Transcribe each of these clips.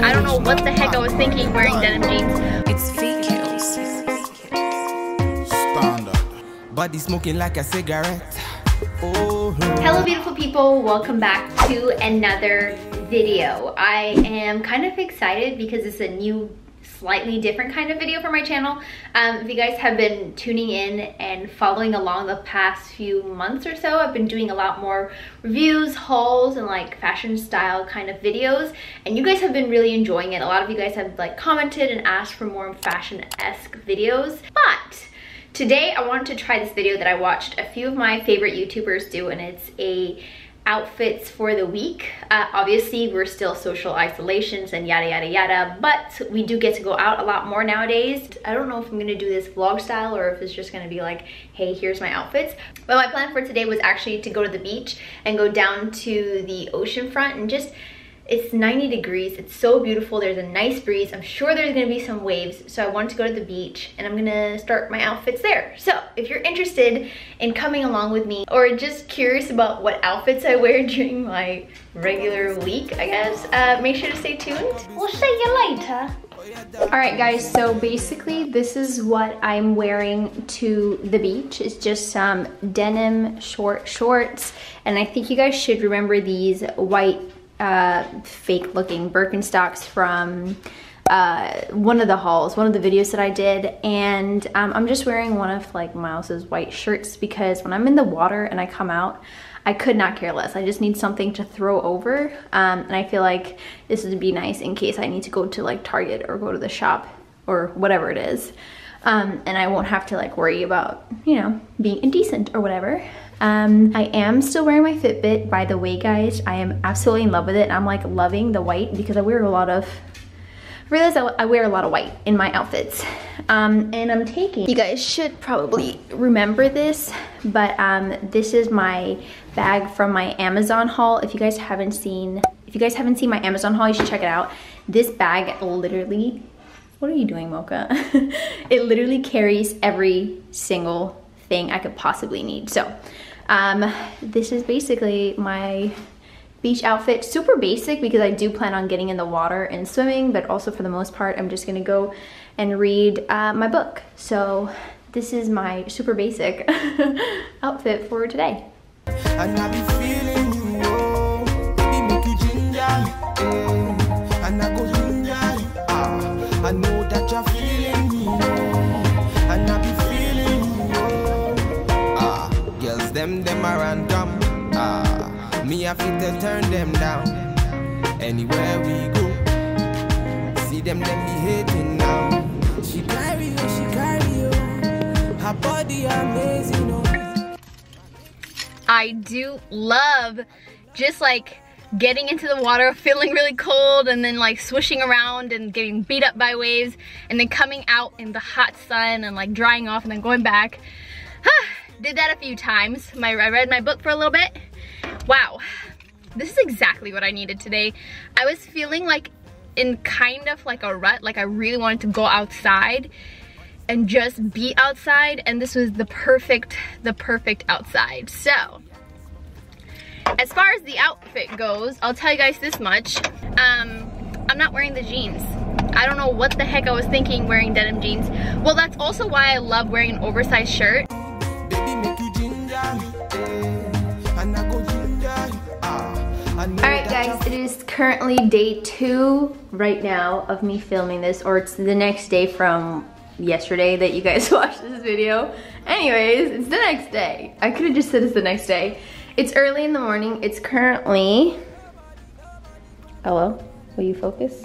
I don't know what the heck I was thinking wearing denim jeans. It's fake heels. Stand up. Body smoking like a cigarette. Oh. Hello beautiful people, welcome back to another video. I am kind of excited because it's a new, slightly different kind of video for my channel. If you guys have been tuning in and following along the past few months or so, I've been doing a lot more reviews, hauls, and like fashion style kind of videos, and you guys have been really enjoying it. A lot of you guys have like commented and asked for more fashion-esque videos, but today I wanted to try this video that I watched a few of my favorite YouTubers do, and it's a outfits for the week. Obviously we're still social isolations and yada yada yada, but we do get to go out a lot more nowadays. I don't know if I'm gonna do this vlog style or if it's just gonna be like, hey, here's my outfits. But my plan for today was actually to go to the beach and go down to the ocean front and just, it's 90 degrees, it's so beautiful, there's a nice breeze, I'm sure there's gonna be some waves, so I wanted to go to the beach and I'm gonna start my outfits there. So if you're interested in coming along with me or just curious about what outfits I wear during my regular week, I guess, make sure to stay tuned. We'll see you later. Alright guys, so basically this is what I'm wearing to the beach. It's just some denim shorts, and I think you guys should remember these white fake looking Birkenstocks from one of the hauls, one of the videos that I did, and I'm just wearing one of like Miles's white shirts because when I'm in the water and I come out, I could not care less. I just need something to throw over, and I feel like this would be nice in case I need to go to like Target or go to the shop or whatever it is, and I won't have to like worry about, you know, being indecent or whatever. I am still wearing my Fitbit, by the way guys. I am absolutely in love with it. I'm like loving the white because I wear a lot of, I realize I wear a lot of white in my outfits. And I'm taking, you guys should probably remember this, but this is my bag from my Amazon haul. If you guys haven't seen my Amazon haul, you should check it out. This bag literally, what are you doing, Mocha? It literally carries every single thing I could possibly need. So this is basically my beach outfit. Super basic because I do plan on getting in the water and swimming, but also for the most part I'm just gonna go and read my book. So this is my super basic outfit for today. And I be feeling you, oh, baby, make you ginger, eh, and I go ginger, ah, I know that you're feeling me, oh, and I be them are random, me I fit to turn them down, anywhere we go, see them let me hating now, she carry you, her body amazing, oh. I do love just like getting into the water, feeling really cold, and then like swishing around and getting beat up by waves, and then coming out in the hot sun and like drying off and then going back. Did that a few times. I read my book for a little bit. Wow, this is exactly what I needed today. I was feeling like in kind of like a rut, like I really wanted to go outside and just be outside, and this was the perfect outside. So, as far as the outfit goes, I'll tell you guys this much. I'm not wearing the jeans. I don't know what the heck I was thinking wearing denim jeans. Well, that's also why I love wearing an oversized shirt. Alright guys, it is currently day 2 right now of me filming this, or it's the next day from yesterday that you guys watched this video. Anyways, it's the next day. I could have just said it's the next day. It's early in the morning. It's currently, hello, will you focus?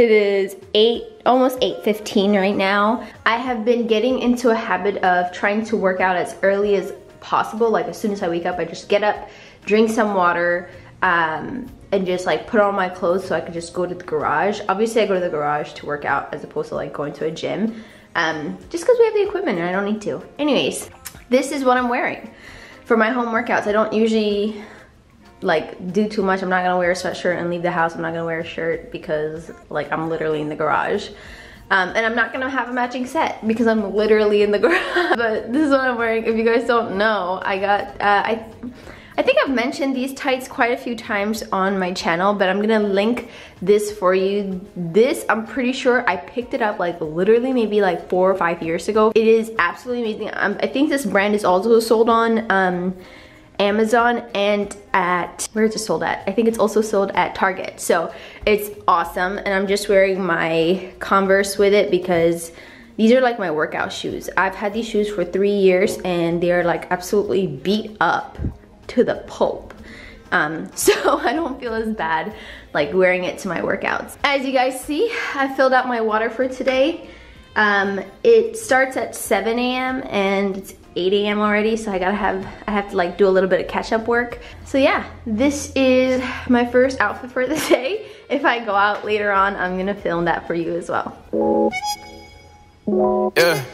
It is 8, almost 8:15 right now. I have been getting into a habit of trying to work out as early as possible. Like as soon as I wake up, I just get up, drink some water, and just like put on my clothes so I could just go to the garage. Obviously I go to the garage to work out as opposed to like going to a gym, just because we have the equipment and I don't need to. Anyways, this is what I'm wearing for my home workouts. I don't usually like do too much. I'm not gonna wear a sweatshirt and leave the house. I'm not gonna wear a shirt because like I'm literally in the garage, and I'm not gonna have a matching set because I'm literally in the garage. But this is what I'm wearing. If you guys don't know, I got, I think I've mentioned these tights quite a few times on my channel, but I'm gonna link this for you. This, I'm pretty sure I picked it up like literally maybe like 4 or 5 years ago. It is absolutely amazing. I think this brand is also sold on Amazon and at, where is it sold at? I think it's also sold at Target. So it's awesome, and I'm just wearing my Converse with it because these are like my workout shoes. I've had these shoes for 3 years and they are like absolutely beat up to the pulp. So I don't feel as bad like wearing it to my workouts. As you guys see, I filled out my water for today. It starts at 7 a.m. and it's 8 a.m. already, so I have to like do a little bit of catch up work. So yeah, this is my first outfit for the day. If I go out later on, I'm gonna film that for you as well. Yeah.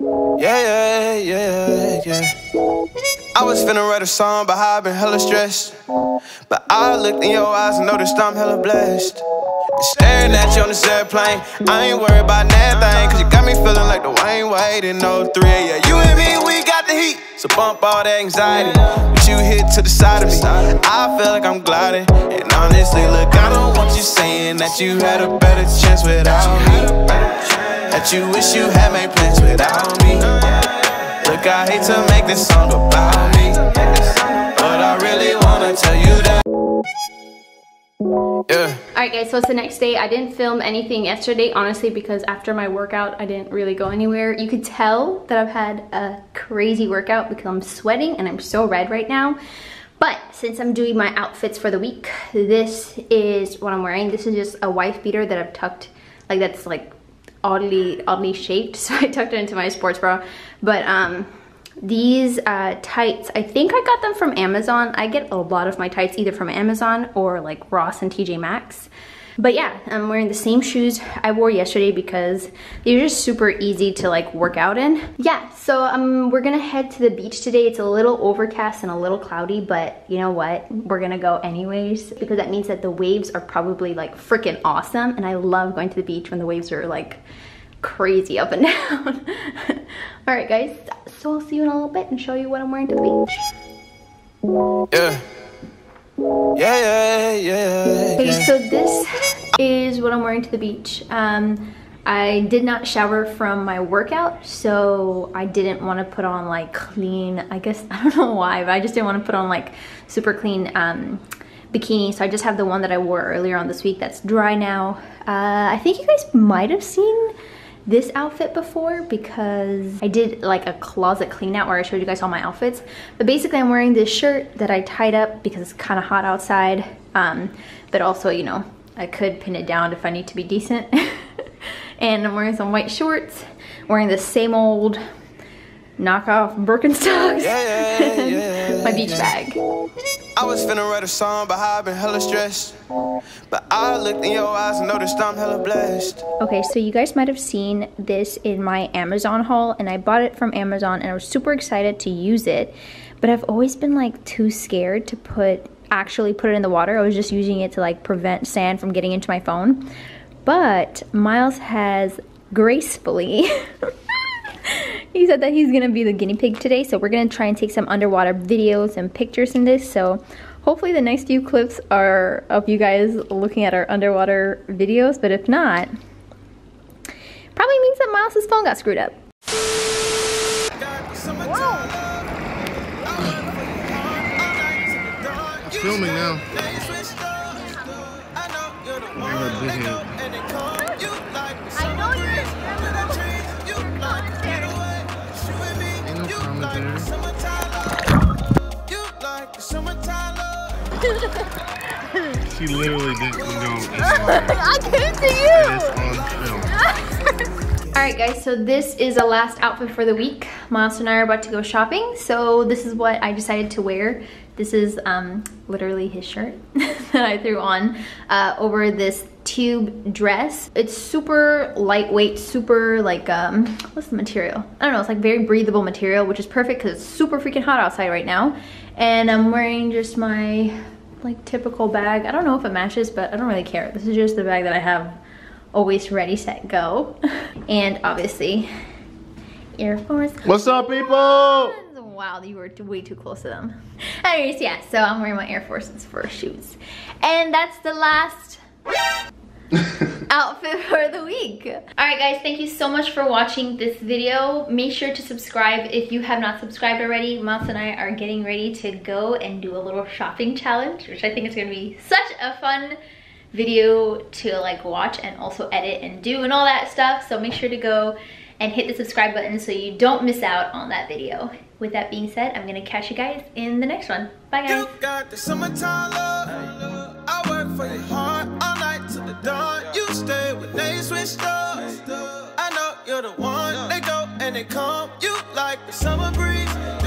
Yeah, yeah, yeah, yeah. I was finna write a song, but I've been hella stressed. But I looked in your eyes and noticed I'm hella blessed. Staring at you on this airplane, I ain't worried about nothing, cause you got me feeling like the Wayne White in 03. Yeah, you and me, we got the heat, so bump all that anxiety. But you hit to the side of me, I feel like I'm gliding. And honestly, look, I don't want you saying that you had a better chance without me, that you wish you had made plans without me. Look, I hate to make this song about me, but I really wanna tell you that. Yeah. Alright guys, so it's the next day. I didn't film anything yesterday, honestly, because after my workout I didn't really go anywhere. You could tell that I've had a crazy workout because I'm sweating and I'm so red right now. But since I'm doing my outfits for the week, this is what I'm wearing. This is just a wife beater that I've tucked, like that's like oddly shaped, so I tucked it into my sports bra. But these tights, I think I got them from Amazon. I get a lot of my tights either from Amazon or like Ross and TJ Maxx. But yeah, I'm wearing the same shoes I wore yesterday because they're just super easy to like work out in. Yeah, so we're gonna head to the beach today. It's a little overcast and a little cloudy, but you know what? We're gonna go anyways because that means that the waves are probably like freaking awesome, and I love going to the beach when the waves are like crazy up and down. All right, guys, so I'll see you in a little bit and show you what I'm wearing to the beach. Yeah. Yeah, yeah, yeah, yeah. Okay, so this is what I'm wearing to the beach. I did not shower from my workout, so I didn't want to put on like clean, I guess, I don't know why, but I just didn't want to put on like super clean bikini, so I just have the one that I wore earlier on this week that's dry now. I think you guys might have seen this outfit before because I did like a closet clean out where I showed you guys all my outfits. But basically I'm wearing this shirt that I tied up because it's kind of hot outside, but also, you know, I could pin it down if I need to be decent. And I'm wearing some white shorts, wearing the same old knockoff Birkenstocks. Yeah, yeah, yeah. My beach bag. I was finna write a song, but I've been hella stressed. But I looked in your eyes and noticed I'm hella blessed. Okay, so you guys might have seen this in my Amazon haul, and I bought it from Amazon and I was super excited to use it, but I've always been like too scared to actually put it in the water. I was just using it to like prevent sand from getting into my phone. But Miles has gracefully he said that he's gonna be the guinea pig today, so we're gonna try and take some underwater videos and pictures in this. So hopefully the next few clips are of you guys looking at our underwater videos, but if not, probably means that Miles' phone got screwed up. Whoa. Filming now. She literally didn't know. I came to you! Alright guys, so this is the last outfit for the week. Miles and I are about to go shopping, so this is what I decided to wear. This is literally his shirt that I threw on over this tube dress. It's super lightweight, super like, what's the material? I don't know, it's like very breathable material, which is perfect because it's super freaking hot outside right now. And I'm wearing just my like typical bag. I don't know if it matches, but I don't really care. This is just the bag that I have always ready, set, go. And obviously, Air Force. What's up, people? wow, you were way too close to them. Anyways, yeah, so I'm wearing my Air Forces for shoes. And that's the last outfit for the week. Alright guys, thank you so much for watching this video. Make sure to subscribe if you have not subscribed already. Mats and I are getting ready to go and do a little shopping challenge, which I think is going to be such a fun video to like watch and also edit and do and all that stuff. So make sure to go and hit the subscribe button so you don't miss out on that video. With that being said, I'm gonna catch you guys in the next one. Bye guys. You got the summertime love. I work for your heart all night till the dawn. You stay when they switch doors. I know you're the one. They go and they come. You like the summer breeze.